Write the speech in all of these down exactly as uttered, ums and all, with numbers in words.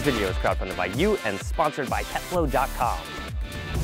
Today's video is crowdfunded by you and sponsored by Pet Flow dot com.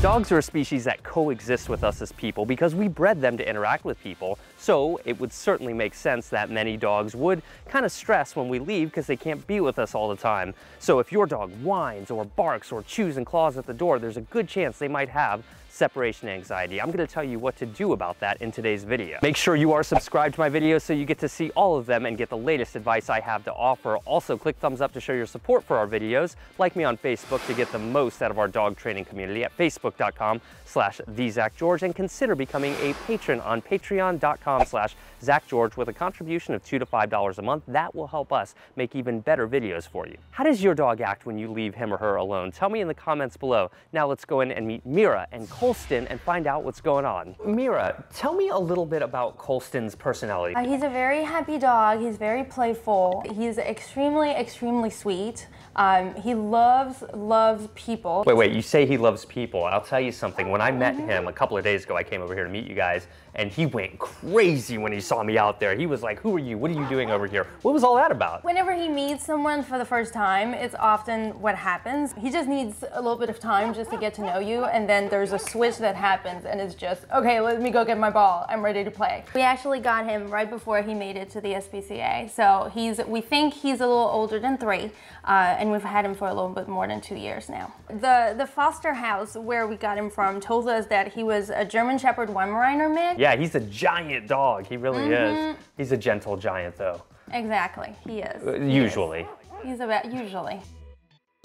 Dogs are a species that coexist with us as people because we bred them to interact with people, so it would certainly make sense that many dogs would kind of stress when we leave because they can't be with us all the time. So if your dog whines or barks or chews and claws at the door, there's a good chance they might have separation anxiety. I'm going to tell you what to do about that in today's video. Make sure you are subscribed to my videos so you get to see all of them and get the latest advice I have to offer. Also, click thumbs up to show your support for our videos. Like me on Facebook to get the most out of our dog training community at Facebook dot com slash the Zak George, and consider becoming a patron on Patreon dot com slash Zak George with a contribution of two to five dollars a month. That will help us make even better videos for you. How does your dog act when you leave him or her alone? Tell me in the comments below. Now let's go in and meet Mira and Colston Colston and find out what's going on. Mira, tell me a little bit about Colston's personality. Uh, he's a very happy dog. He's very playful. He's extremely, extremely sweet. Um, he loves, loves people. Wait, wait, you say he loves people. I'll tell you something. When I met him a couple of days ago, I came over here to meet you guys, and he went crazy when he saw me out there. He was like, who are you? What are you doing over here? What was all that about? Whenever he meets someone for the first time, it's often what happens. He just needs a little bit of time just to get to know you, and then there's a switch that happens, and it's just, okay, let me go get my ball, I'm ready to play. We actually got him right before he made it to the S P C A, so he's, we think he's a little older than three, uh, and we've had him for a little bit more than two years now. The, the foster house where we got him from told us that he was a German Shepherd Weimaraner mix. Yeah, he's a giant dog, he really mm-hmm. is. He's a gentle giant though. Exactly, he is. Usually. He is. He's about, usually.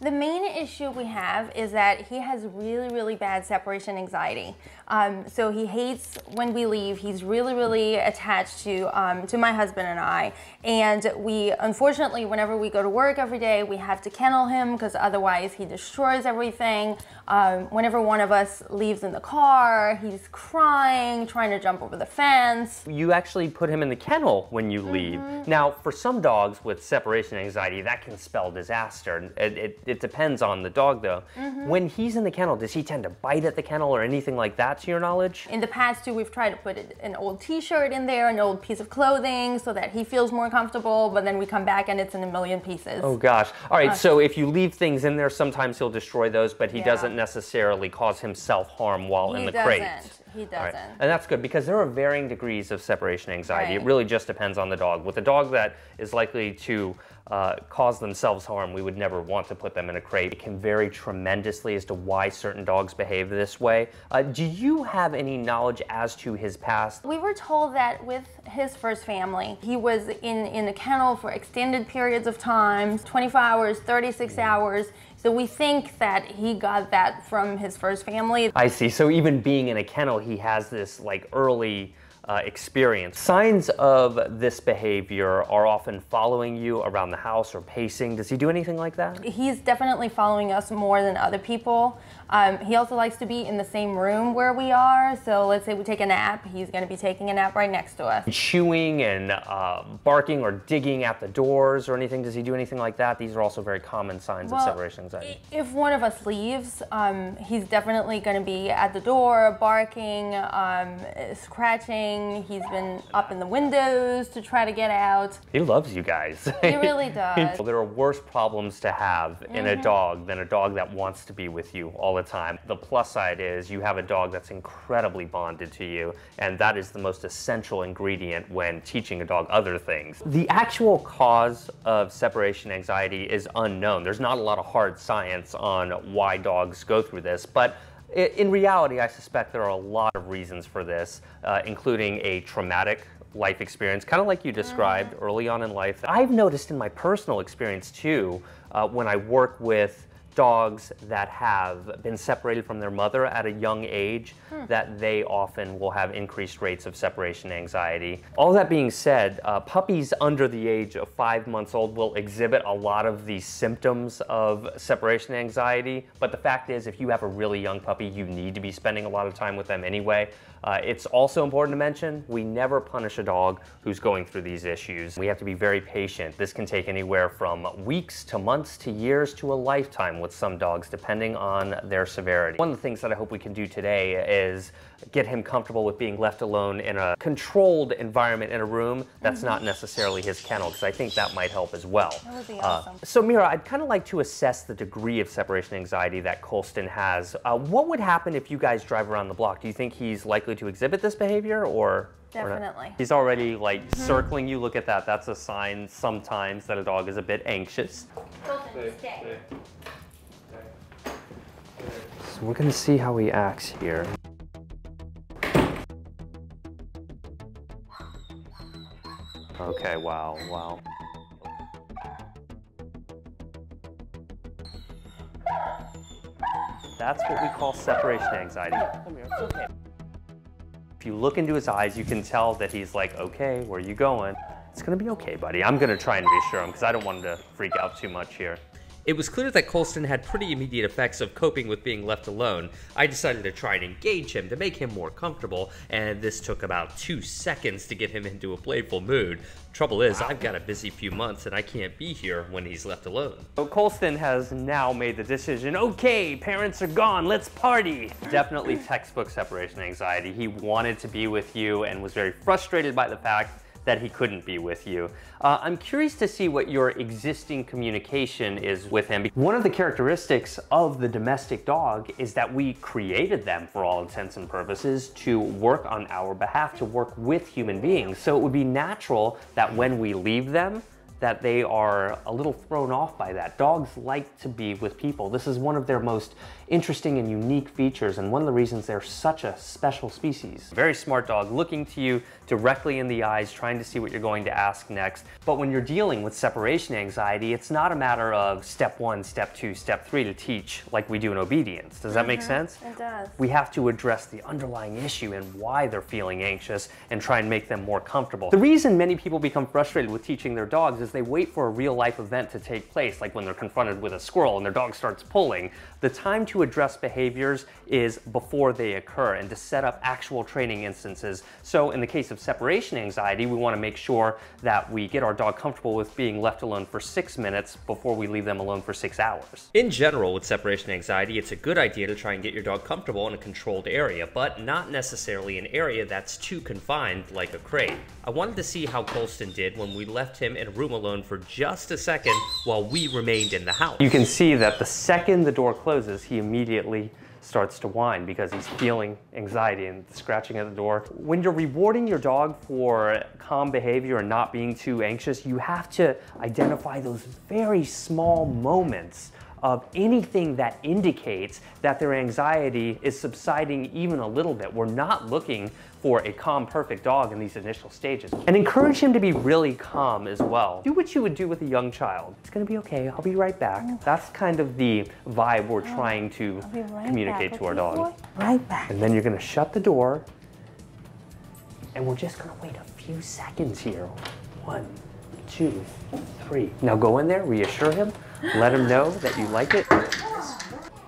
The main issue we have is that he has really, really bad separation anxiety. Um, so he hates when we leave. He's really, really attached to um, to my husband and I. And we, unfortunately, whenever we go to work every day, we have to kennel him because otherwise he destroys everything. Um, whenever one of us leaves in the car, he's crying, trying to jump over the fence. You actually put him in the kennel when you leave. Mm-hmm. Now, for some dogs with separation anxiety, that can spell disaster. It, it, It depends on the dog though. Mm-hmm. When he's in the kennel, does he tend to bite at the kennel or anything like that to your knowledge? In the past too, we've tried to put an old t-shirt in there, an old piece of clothing so that he feels more comfortable, but then we come back and it's in a million pieces. Oh gosh. All right, gosh. So if you leave things in there, sometimes he'll destroy those, but he yeah. doesn't necessarily cause himself harm while he in the doesn't. crate. He doesn't. Right. And that's good because there are varying degrees of separation anxiety. Right. It really just depends on the dog. With a dog that is likely to uh, cause themselves harm, we would never want to put them in a crate. It can vary tremendously as to why certain dogs behave this way. Uh, do you have any knowledge as to his past? We were told that with his first family, he was in, in a kennel for extended periods of time, twenty-four hours, thirty-six hours. So we think that he got that from his first family. I see, so even being in a kennel, he has this like early uh, experience. Signs of this behavior are often following you around the house or pacing. Does he do anything like that? He's definitely following us more than other people. Um, he also likes to be in the same room where we are. So let's say we take a nap, he's gonna be taking a nap right next to us. Chewing and uh, barking or digging at the doors or anything, does he do anything like that? These are also very common signs well, of separation anxiety. If one of us leaves, um, he's definitely gonna be at the door, barking, um, scratching. He's been up in the windows to try to get out. He loves you guys. He really does. There are worse problems to have mm-hmm. in a dog than a dog that wants to be with you all the time. The plus side is you have a dog that's incredibly bonded to you, and that is the most essential ingredient when teaching a dog other things. The actual cause of separation anxiety is unknown. There's not a lot of hard science on why dogs go through this, but in reality, I suspect there are a lot of reasons for this, uh, including a traumatic life experience, kind of like you described early on in life. I've noticed in my personal experience too, uh, when I work with dogs that have been separated from their mother at a young age, hmm. that they often will have increased rates of separation anxiety. All that being said, uh, puppies under the age of five months old will exhibit a lot of these symptoms of separation anxiety, but the fact is if you have a really young puppy, you need to be spending a lot of time with them anyway. Uh, it's also important to mention, we never punish a dog who's going through these issues. We have to be very patient. This can take anywhere from weeks to months to years to a lifetime with some dogs depending on their severity. One of the things that I hope we can do today is get him comfortable with being left alone in a controlled environment in a room that's mm-hmm. not necessarily his kennel, because I think that might help as well. That would be awesome. Uh, so Mira, I'd kind of like to assess the degree of separation anxiety that Colston has. Uh, what would happen if you guys drive around the block? Do you think he's likely to exhibit this behavior or? Definitely. He's already like mm-hmm. circling you. Look at that. That's a sign sometimes that a dog is a bit anxious. Colston, stay. So we're gonna see how he acts here. Okay, wow, wow. That's what we call separation anxiety. Come here, it's okay. If you look into his eyes, you can tell that he's like, okay, where are you going? It's gonna be okay, buddy. I'm gonna try and reassure him because I don't want him to freak out too much here. It was clear that Colston had pretty immediate effects of coping with being left alone. I decided to try and engage him to make him more comfortable, and this took about two seconds to get him into a playful mood. Trouble is, I've got a busy few months and I can't be here when he's left alone. So Colston has now made the decision, okay, parents are gone, let's party. Definitely textbook separation anxiety. He wanted to be with you and was very frustrated by the fact that he couldn't be with you. Uh, I'm curious to see what your existing communication is with him. One of the characteristics of the domestic dog is that we created them for all intents and purposes to work on our behalf, to work with human beings. So it would be natural that when we leave them, that they are a little thrown off by that. Dogs like to be with people. This is one of their most interesting and unique features, and one of the reasons they're such a special species. Very smart dog, looking to you directly in the eyes, trying to see what you're going to ask next. But when you're dealing with separation anxiety, it's not a matter of step one, step two, step three to teach like we do in obedience. Does that mm-hmm. make sense? It does. We have to address the underlying issue and why they're feeling anxious and try and make them more comfortable. The reason many people become frustrated with teaching their dogs is they wait for a real life event to take place, like when they're confronted with a squirrel and their dog starts pulling. The time to address behaviors is before they occur and to set up actual training instances. So in the case of separation anxiety, we want to make sure that we get our dog comfortable with being left alone for six minutes before we leave them alone for six hours. In general, with separation anxiety, it's a good idea to try and get your dog comfortable in a controlled area, but not necessarily an area that's too confined like a crate. I wanted to see how Colston did when we left him in a room alone for just a second while we remained in the house. You can see that the second the door closes, he immediately starts to whine because he's feeling anxiety and scratching at the door. When you're rewarding your dog for calm behavior and not being too anxious, you have to identify those very small moments of anything that indicates that their anxiety is subsiding even a little bit. We're not looking for a calm, perfect dog in these initial stages. And encourage him to be really calm as well. Do what you would do with a young child. It's gonna be okay, I'll be right back. That's kind of the vibe we're trying to right communicate back. to our dog. Right back. And then you're gonna shut the door, and we're just gonna wait a few seconds here. One, two, three. Now go in there, reassure him. Let him know that you like it.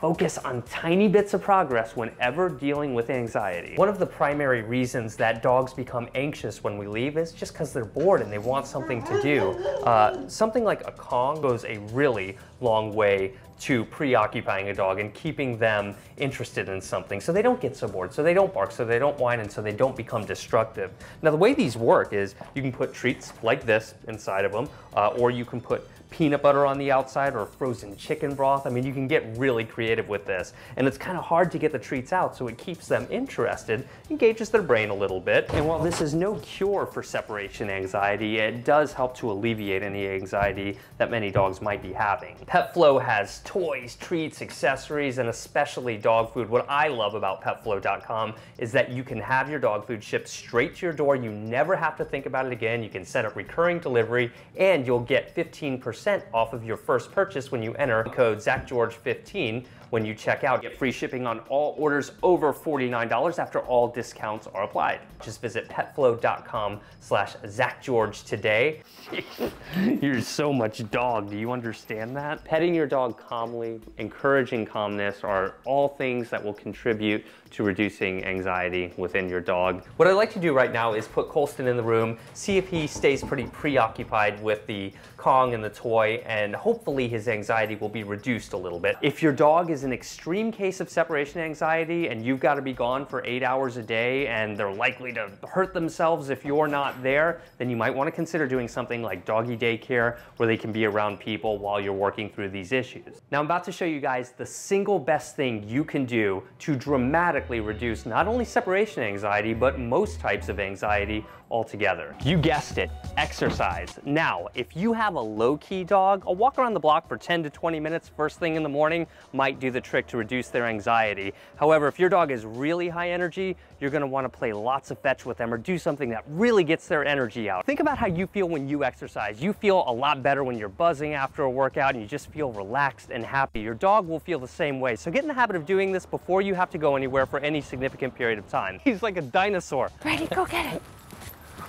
Focus on tiny bits of progress whenever dealing with anxiety. One of the primary reasons that dogs become anxious when we leave is just because they're bored and they want something to do. Uh, something like a Kong goes a really long way to preoccupying a dog and keeping them interested in something so they don't get so bored, so they don't bark, so they don't whine, and so they don't become destructive. Now the way these work is you can put treats like this inside of them, uh, or you can put peanut butter on the outside or frozen chicken broth. I mean, you can get really creative with this. And it's kind of hard to get the treats out, so it keeps them interested, engages their brain a little bit. And while this is no cure for separation anxiety, it does help to alleviate any anxiety that many dogs might be having. PetFlow has toys, treats, accessories, and especially dog food. What I love about Pet Flow dot com is that you can have your dog food shipped straight to your door. You never have to think about it again. You can set up recurring delivery, and you'll get fifteen percent off of your first purchase when you enter code Zak George fifteen when you check out. Get free shipping on all orders over forty-nine dollars after all discounts are applied. Just visit Pet Flow dot com slash Zak George today. You're so much dog, do you understand that? Petting your dog calmly, encouraging calmness are all things that will contribute to reducing anxiety within your dog. What I'd like to do right now is put Colston in the room, see if he stays pretty preoccupied with the Kong and the toy toy, and hopefully his anxiety will be reduced a little bit. If your dog is an extreme case of separation anxiety and you've got to be gone for eight hours a day and they're likely to hurt themselves if you're not there, then you might want to consider doing something like doggy daycare where they can be around people while you're working through these issues. Now I'm about to show you guys the single best thing you can do to dramatically reduce not only separation anxiety, but most types of anxiety altogether. You guessed it, exercise. Now, if you have a low-key dog, a walk around the block for ten to twenty minutes first thing in the morning might do the trick to reduce their anxiety. However, if your dog is really high energy, you're gonna wanna play lots of fetch with them or do something that really gets their energy out. Think about how you feel when you exercise. You feel a lot better when you're buzzing after a workout and you just feel relaxed and happy. Your dog will feel the same way. So get in the habit of doing this before you have to go anywhere for any significant period of time. He's like a dinosaur. Ready, go get it.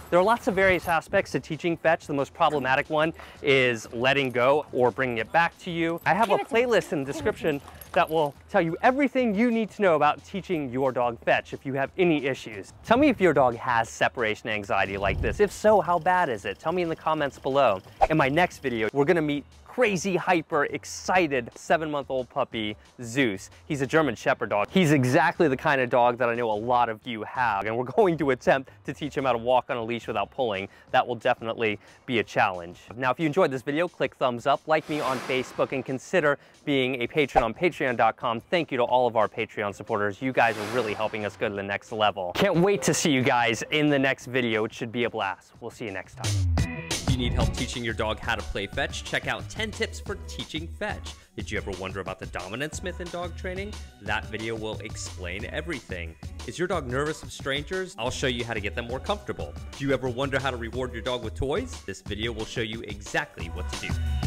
There are lots of various aspects to teaching fetch. The most problematic one is letting go or bringing it back to you. I have a playlist in the description that will tell you everything you need to know about teaching your dog fetch if you have any issues. Tell me if your dog has separation anxiety like this. If so, how bad is it? Tell me in the comments below. In my next video, we're gonna meet crazy, hyper, excited seven-month-old puppy, Zeus. He's a German Shepherd dog. He's exactly the kind of dog that I know a lot of you have, and we're going to attempt to teach him how to walk on a leash without pulling. That will definitely be a challenge. Now, if you enjoyed this video, click thumbs up, like me on Facebook, and consider being a patron on Patreon dot com. Thank you to all of our Patreon supporters. You guys are really helping us go to the next level. Can't wait to see you guys in the next video. It should be a blast. We'll see you next time. Need help teaching your dog how to play fetch? Check out ten tips for teaching fetch. Did you ever wonder about the dominance myth in dog training? That video will explain everything. Is your dog nervous of strangers? I'll show you how to get them more comfortable. Do you ever wonder how to reward your dog with toys? This video will show you exactly what to do.